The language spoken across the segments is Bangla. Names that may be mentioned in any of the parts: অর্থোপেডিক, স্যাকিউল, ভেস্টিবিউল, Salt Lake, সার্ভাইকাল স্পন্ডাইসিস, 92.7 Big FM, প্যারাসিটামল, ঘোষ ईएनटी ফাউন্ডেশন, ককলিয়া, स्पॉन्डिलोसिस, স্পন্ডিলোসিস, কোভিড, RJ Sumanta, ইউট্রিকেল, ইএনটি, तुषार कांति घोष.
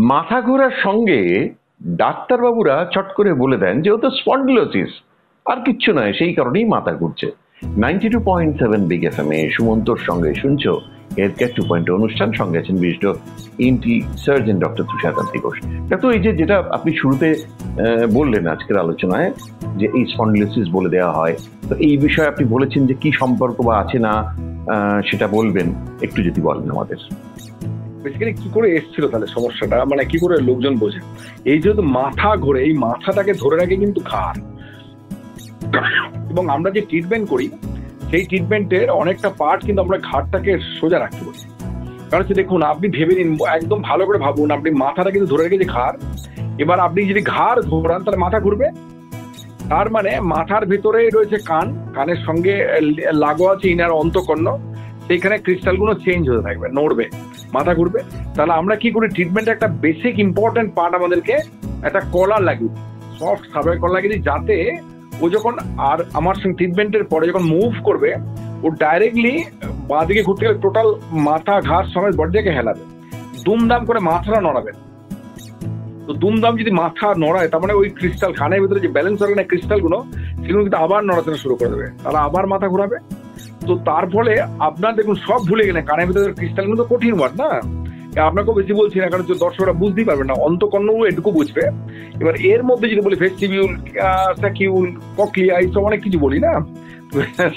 माथा घोरार संगे डाक्टर बाबूरा चट करे बोले दें जो तो स्पॉन्डिलोसिस और किच्छु नय सेई कारणेई माथा घुरछे। 92.7 बिग एफएम ए सुमंतर संगे सुनछो हेल्थकेयर 2.0 अनुष्ठान संगे आছেন বিশিষ্ট ENT surgeon doctor तुषार कांति घोष। तो এই যে যেটা আপনি শুরুতে বললেন আজকের আলোচনায় যে এই স্পন্ডিলোসিস বলে দেওয়া হয়, তো এই বিষয়ে আপনি বলেছেন যে কি সম্পর্ক বা আছে না সেটা বলবেন, একটু যদি বলেন আমাদের বেসিক্যালি কি করে এসেছিল তাহলে সমস্যাটা, মানে কি করে লোকজন বোঝে। এই যে মাথা ঘোরে, এই মাথাটাকে ধরে রাখে কিন্তু ঘাড়, এবং আমরা যে ট্রিটমেন্ট করি সেই ট্রিটমেন্টের অনেকটা পার্ট কিন্তু আমরা ঘাড়টাকে সোজা রাখতে বলি। কারণ হচ্ছে দেখুন, আপনি ভেবে নিন, একদম ভালো করে ভাবুন, আপনি মাথাটা কিন্তু ধরে রেখেছে ঘাড়, এবার আপনি যদি ঘাড় ঘোরান তাহলে মাথা ঘুরবে। তার মানে মাথার ভেতরেই রয়েছে কান, কানের সঙ্গে লাগোয়া আছে ইনার অন্তঃকর্ণ, সেইখানে ক্রিস্টালগুলো চেঞ্জ হতে থাকবে, নড়বে, মাথা ঘুরবে। তাহলে আমরা কি করি, ট্রিটমেন্টের একটা বেসিক ইম্পর্টেন্ট পার্ট আমাদেরকে একটা কলার লাগিয়ে সফট সাবের কলার লাগিয়ে দিই, যাতে ও যখন আর আমার সঙ্গে ট্রিটমেন্টের পরে যখন মুভ করবে ও ডাইরেক্টলি বাঁ দিকে ঘুরতে গেলে টোটাল মাথা ঘাস সমেত বডিটাকে হেলাবে, দুমদাম করে মাথাটা নড়াবে। তো দুমদাম যদি মাথা নড়ায় তার মানে ওই ক্রিস্টাল কানের ভিতরে যে ব্যালেন্স অর্গানের ক্রিস্টালগুলো সেগুলো কিন্তু আবার নড়াচড়া শুরু করে দেবে, তারা আবার মাথা ঘোরাবে। তো তার ফলে আপনার দেখুন সব ভুলে গেলেন, কানের ভিতরে ক্রিস্টাল কিন্তু কঠিন ওয়ার্ড না, আপনাকেও বেশি বলছি না কারণ দর্শকরা বুঝতেই পারবেন না, অন্তঃকর্ণ এটুকু বুঝবে। এবার এর মধ্যে যদি বলি ভেস্টিবিউল, স্যাকিউল, ককলিয়া, এইসব অনেক কিছু বলি না,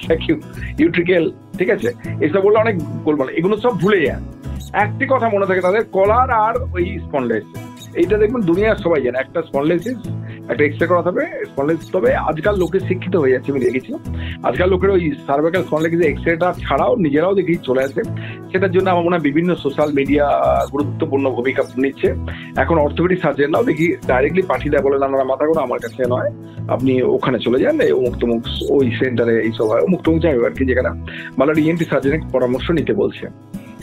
স্যাকিউল, ইউট্রিকেল, ঠিক আছে, এসব বললে অনেক বলবো না, এগুলো সব ভুলে যায়। একটি কথা মনে থাকে তাদের, কলার আর ওই স্পন্ডাইসিস, এইটা দেখবেন দুনিয়ার সবাই জানে, একটা স্পন্ডাইসিস একটা এক্সরে করা হবে স্পন্ডাইসিস। তবে আজকাল লোকে শিক্ষিত হয়ে যাচ্ছে, আমি দেখেছি আজকাল লোকের ওই সার্ভাইকাল স্পন্ডাইসিস এক্সরেটা ছাড়াও নিজেরাও দেখি চলে আসে। সেটার জন্য আমার মনে হয় বিভিন্ন সোশ্যাল মিডিয়া গুরুত্বপূর্ণ ভূমিকা নিচ্ছে। এখন অর্থোপেডিক সার্জনরাও দেখি ডাইরেক্টলি পাঠিয়ে দেয়, বলে না মাথা ঘোরা আমার কাছে নয়, আপনি ওখানে চলে যান মুক্তমুখ ওই সেন্টারে, এইসব হয় মুক্তমুখ যাই আর কি, যেখানে ভালো ইএনটি সার্জনের পরামর্শ নিতে বলছে।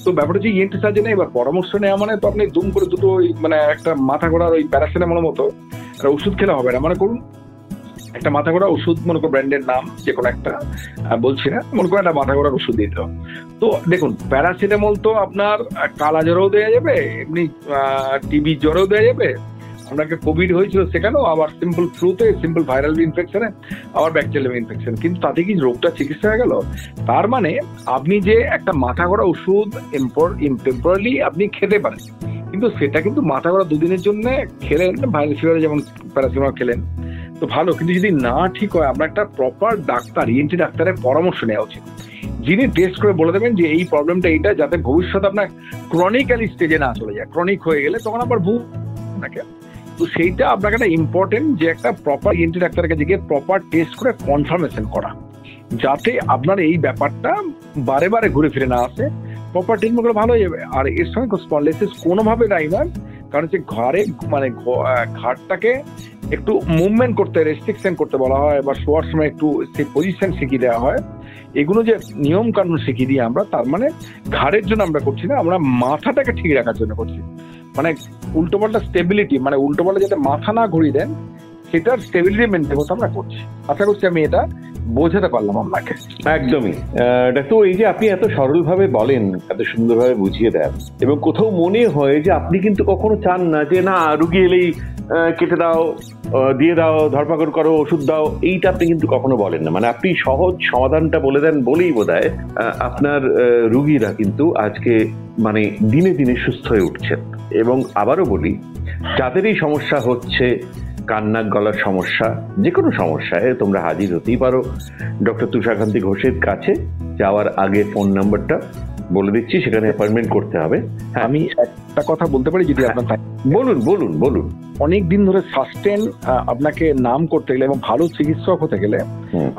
তো ব্যাপারটা হচ্ছে ইএনটি সার্জনে এবার পরামর্শ নেওয়া মানে তো আপনি দুম করে দুটো ওই মানে একটা মাথা ঘোরার ওই প্যারাসিটামল মতো একটা ওষুধ খেলে হবে না, মনে করুন একটা মাথা ঘোরা ওষুধ, মনে করো ব্র্যান্ডের নাম যে কোনো একটা বলছি না, মনে করো একটা মাথা ঘোরার ওষুধ দিতে হবে। তো দেখুন প্যারাসিটামল তো আপনার কালা জ্বরেও দেওয়া যাবে, এমনি টিবি জ্বরেও দেওয়া যাবে, আপনাকে কোভিড হয়েছিল সেখানেও, আবার সিম্পল ফ্লুতে, সিম্পল ভাইরাল ইনফেকশনে, আবার ব্যাকটেরিয়াল ইনফেকশন, কিন্তু তাতে কি রোগটা চিকিৎসা হয়ে গেল? তার মানে আপনি যে একটা মাথা ঘোরা ওষুধ টেম্পোরারি আপনি খেতে পারেন, কিন্তু সেটা কিন্তু মাথা ঘোরা দুদিনের জন্য খেলেন, ভাইরাল ফিভারে যেমন প্যারাসিটামল খেলেন তো ভালো, কিন্তু যদি না ঠিক হয় আপনার একটা প্রপার ডাক্তার ইএনটি ডাক্তারের পরামর্শ নেওয়া উচিত, যিনি টেস্ট করে বলে দেবেন যে এই প্রবলেমটা এইটা, যাতে ভবিষ্যতে আপনার ক্রনিক্যালি স্টেজে না চলে যায়। ক্রনিক হয়ে গেলে তখন আবার ভুল আপনাকে, তো সেইটা আপনাকে একটা ইম্পর্টেন্ট যে একটা প্রপার ইএনটি ডাক্তারের কাছে গিয়ে প্রপার টেস্ট করে কনফার্মেশন করা, যাতে আপনার এই ব্যাপারটা বারে বারে ঘুরে ফিরে না আসে, প্রপার ট্রিটমেন্টগুলো ভালো হয়ে যাবে। আর এর সঙ্গে স্পন্ডাইলাইসিস কোনোভাবে নাই না, কারণ হচ্ছে ঘরে মানে ঘাটটাকে একটু মুভমেন্ট করতে রেস্ট্রিকশন করতে বলা হয়, বা শোয়ার সময় একটু সেই পজিশন শিখিয়ে দেওয়া হয়, এগুলো যে নিয়ম কানুন শিখিয়ে দিই আমরা, তার মানে ঘাড়ের জন্য আমরা করছি না, আমরা মাথাটাকে ঠিক রাখার জন্য করছি। মানে উল্টোপাল্টা স্টেবিলিটি, মানে উল্টোপাল্টা যাতে মাথা না ঘুরিয়ে দেন সেটার স্টেবিলিটি মেনটেন করতে আমরা করছি। আশা করছি আমি এটা বোঝাতে পারলাম আপনাকে। একদমই ডাক্তার, এই যে আপনি এত সরলভাবে বলেন, এত সুন্দরভাবে বুঝিয়ে দেন, এবং কোথাও মনে হয় যে আপনি কিন্তু কখনো চান না যে না রুগী এলেই কেটে দাও, দিয়ে দাও, ধরপাকড় করো, ওষুধ দাও, এইটা আপনি কিন্তু কখনো বলেন না। মানে আপনি সহজ সমাধানটা বলে দেন বলেই বোধহয় আপনার রুগীরা কিন্তু আজকে মানে দিনে দিনে সুস্থ হয়ে উঠছেন। এবং আবারও বলি, যাদের এই সমস্যা হচ্ছে কান্না গলার সমস্যা, যে কোনো সমস্যায় তোমরা হাজির হতেই পারো ডক্টর তুষার কান্তি ঘোষের কাছে। যাওয়ার আগে ফোন নাম্বারটা বলে দিচ্ছি, সেখানে অ্যাপয়েন্টমেন্ট করতে হবে। আমি একটা কথা বলতে পারি যদি আপনার, বলুন বলুন বলুন। অনেক দিন ধরে সাস্টেন আপনাকে নাম করতে গেলে এবং ভালো চিকিৎসক হতে গেলে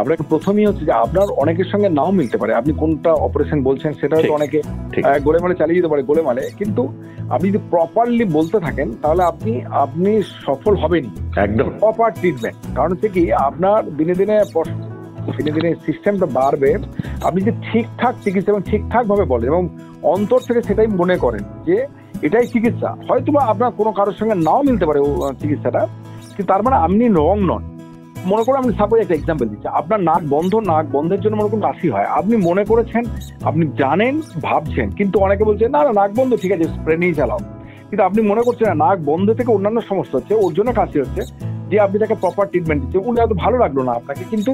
আপনাকে প্রথমেই হচ্ছে যে আপনার অনেকের সঙ্গে নাও মিলতে পারে, আপনি কোনটা অপারেশন বলছেন সেটা হয়তো অনেকে গোলেমালে চালিয়ে যেতে পারে গোলেমালে, কিন্তু আপনি যদি প্রপারলি বলতে থাকেন তাহলে আপনি আপনি সফল হবেনই। একদম প্রপার ট্রিটমেন্ট, কারণ হচ্ছে কি আপনার দিনে দিনে দিনে দিনে সিস্টেমটা বাড়বে, আপনি যদি ঠিকঠাক চিকিৎসা এবং ঠিকঠাক ভাবে বলেন এবং অন্তর থেকে সেটাই মনে করেন যে এটাই চিকিৎসা, হয়তো বা আপনার কোনো কারোর সঙ্গে নাও মিলতে পারে চিকিৎসাটা, কিন্তু তার মানে আপনি রং নন। মনে করুন আপনি সাপোজ একটা এক্সাম্পল দিচ্ছি, আপনার নাক বন্ধের জন্য মনে করুন কাশি হয়, আপনি মনে করেছেন আপনি জানেন ভাবছেন, কিন্তু অনেকে বলছে না নাক বন্ধ ঠিক আছে স্প্রে নিয়ে চালাও, কিন্তু আপনি মনে করছেন না নাক বন্ধ থেকে অন্যান্য সমস্যা হচ্ছে, ওর জন্য কাশি হচ্ছে, যে আপনি তাকে প্রপার ট্রিটমেন্ট দিচ্ছেন, উনি হয়তো ভালো লাগলো না আপনাকে, কিন্তু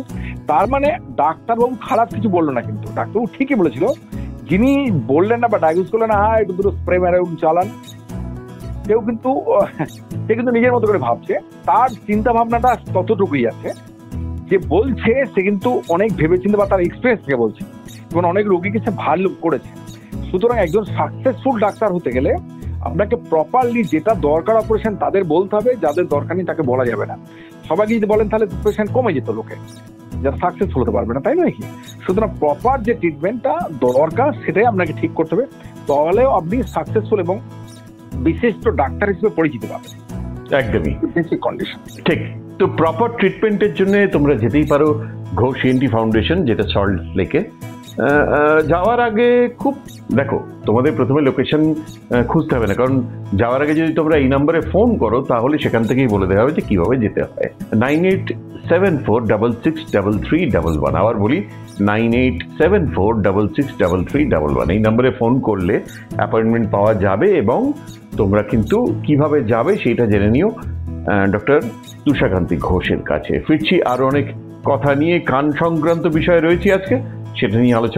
তার মানে ডাক্তারবাবু খারাপ কিছু বললো না, কিন্তু ডাক্তারবাবু ঠিকই বলেছিল। যিনি বললেন না বা ডায়াগনোজ করলেন না হ্যাঁ একটু দুটো স্প্রে মেরে চালান, সেও কিন্তু সে কিন্তু নিজের মতো করে ভাবছে, তার চিন্তা ভাবনাটা ততটুকুই আছে, যে বলছে সে কিন্তু অনেক ভেবেচিন্তে বা তার এক্সপিরিয়েন্স থেকে বলছে এবং অনেক রোগীকে সে ভালো করেছে। সুতরাং একজন সাকসেসফুল ডাক্তার হতে গেলে আপনাকে প্রপারলি যেটা দরকার অপারেশন তাদের বলতে হবে, যাদের দরকার নেই তাকে বলা যাবে না। সবাইকে যদি বলেন তাহলে পেশেন্ট কমে যেত, লোকে যারা সাকসেসফুল হতে পারবে না, তাই নয় কি? সুতরাং প্রপার যে ট্রিটমেন্টটা দরকার সেটাই আপনাকে ঠিক করতে হবে, তাহলেও আপনি সাকসেসফুল এবং বিশিষ্ট ডাক্তার হিসেবে পরিচিত পাবেন। একদমই বেসিক কন্ডিশন ঠিক। তো প্রপার ট্রিটমেন্টের জন্য তোমরা যেতেই পারো ঘোষ ईएनटी ফাউন্ডেশন, যেটা সল্ট লেকে। যাওয়ার আগে খুব দেখো, তোমাদের প্রথমে লোকেশন খুঁজতে হবে না, কারণ যাওয়ার আগে যদি তোমরা এই নাম্বারে ফোন করো তাহলে সেখান থেকেই বলে দেওয়া হবে যে কীভাবে যেতে হয়। 9874663311। আবার বলি 9874663311। এই নাম্বারে ফোন করলে অ্যাপয়েন্টমেন্ট পাওয়া যাবে, এবং তোমরা কিন্তু কিভাবে যাবে সেটা জেনে নিও ডক্টর তুষার কান্তি ঘোষের কাছে। ফিরছি আরও অনেক কথা নিয়ে, কান সংক্রান্ত বিষয় রয়েছে আজকে, সেটা নিয়ে আলোচনা।